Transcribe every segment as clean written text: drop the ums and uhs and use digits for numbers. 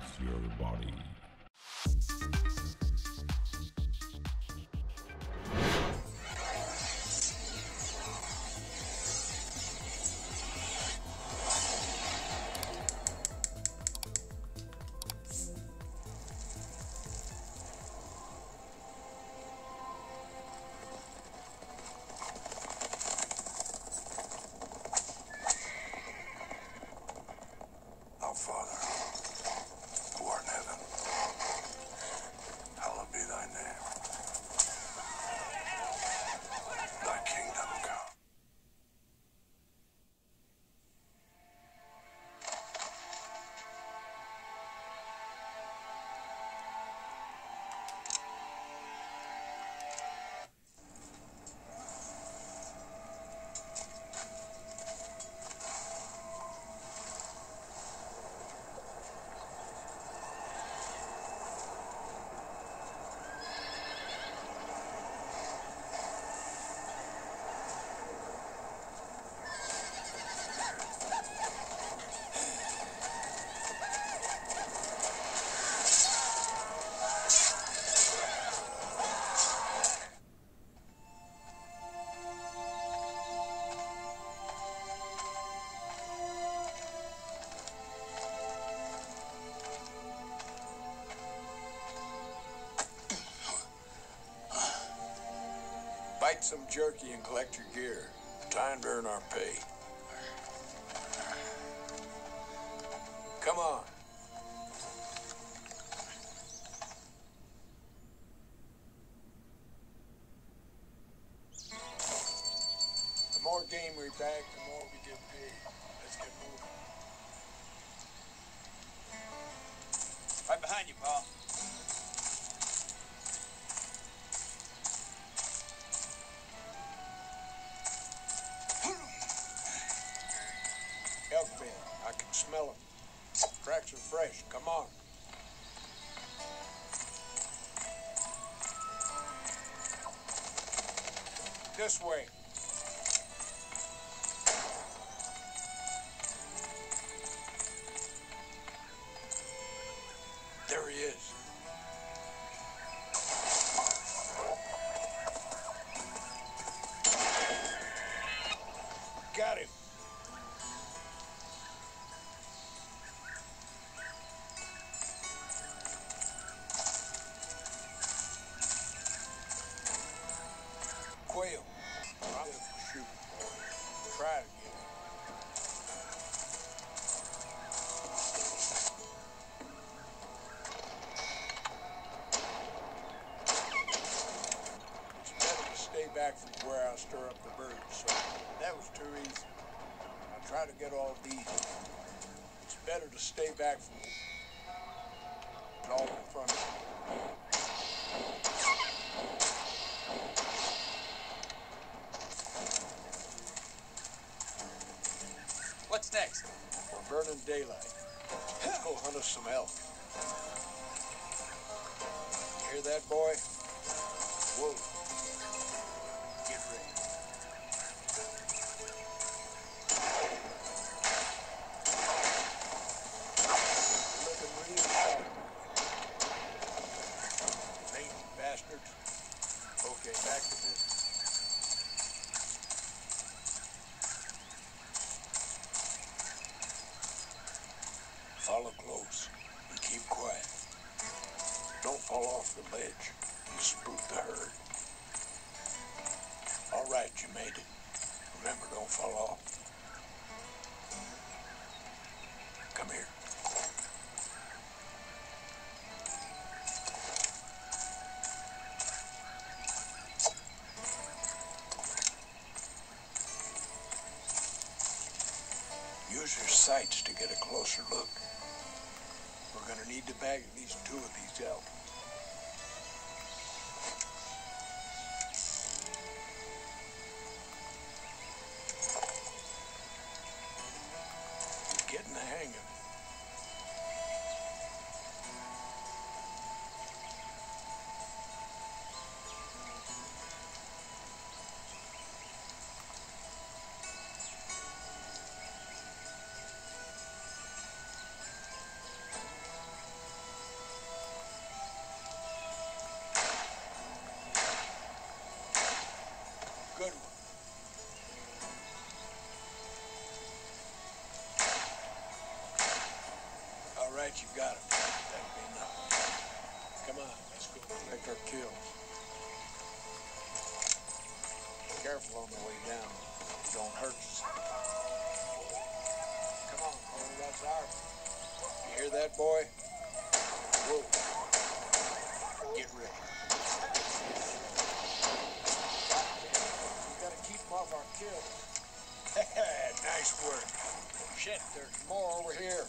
Relax your body. Bite some jerky and collect your gear. Time to earn our pay. Come on. The more game we bag, the more we get paid. Let's get moving. Right behind you, Paul. I can smell them. Tracks are fresh. Come on. This way. There he is. Got him. Quail. I'm gonna shoot. Try it again. It's better to stay back from where I stir up the birds, so that was too easy. I try to get all these. It's better to stay back from all in front of you. What's next? We're burning daylight. Let's go hunt us some elk. You hear that, boy? Whoa. Get ready. Looking real bad. Lazy bastards. Okay, back to business. Follow close and keep quiet. Don't fall off the ledge. You spook the herd. All right, you made it. Remember, don't fall off. Come here. Use your sights to get a closer look. We're going to need to bag at least 2 of these elk. Getting the hang of it. All right, you got it. That'll be enough. Come on, let's go collect our kills. Be careful on the way down. It don't hurt us. Come on, boy, that's ours. You hear that, boy? Whoa. Get ready. We gotta keep them off our kills. Nice work. Shit, there's more over here.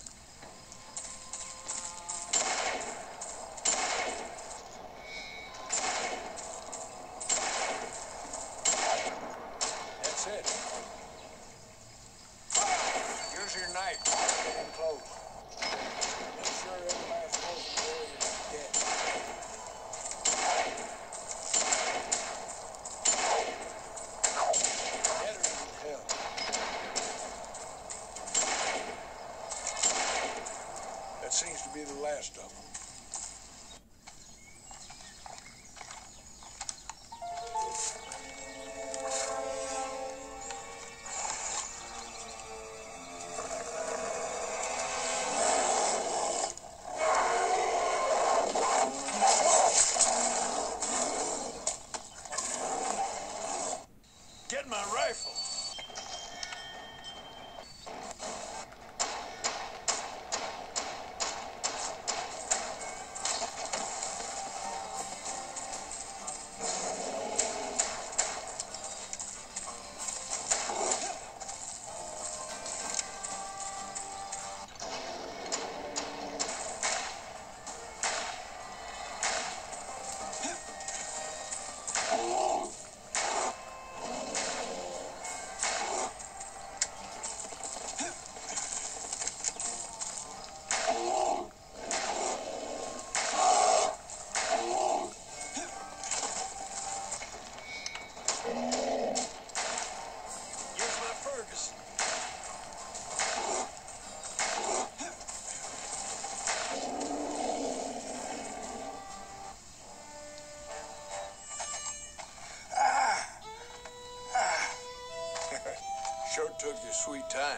Took your sweet time.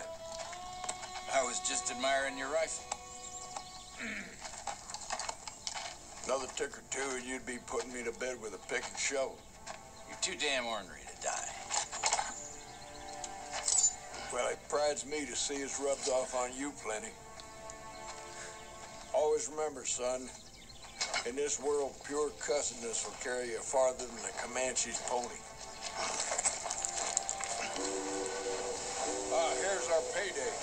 I was just admiring your rifle. Another tick or two and you'd be putting me to bed with a pick and shovel. You're too damn ornery to die. Well, it prides me to see it's rubbed off on you, Plenty. Always remember, son, in this world, pure cussedness will carry you farther than the Comanche's pony. Here's our payday.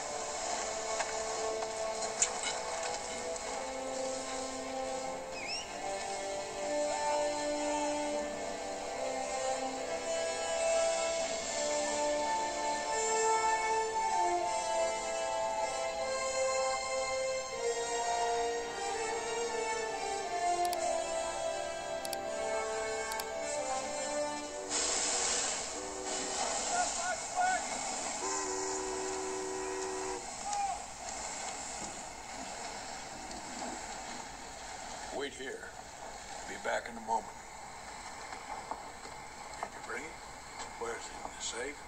Wait here. Be back in a moment. Did you bring it? Where is it? In the safe?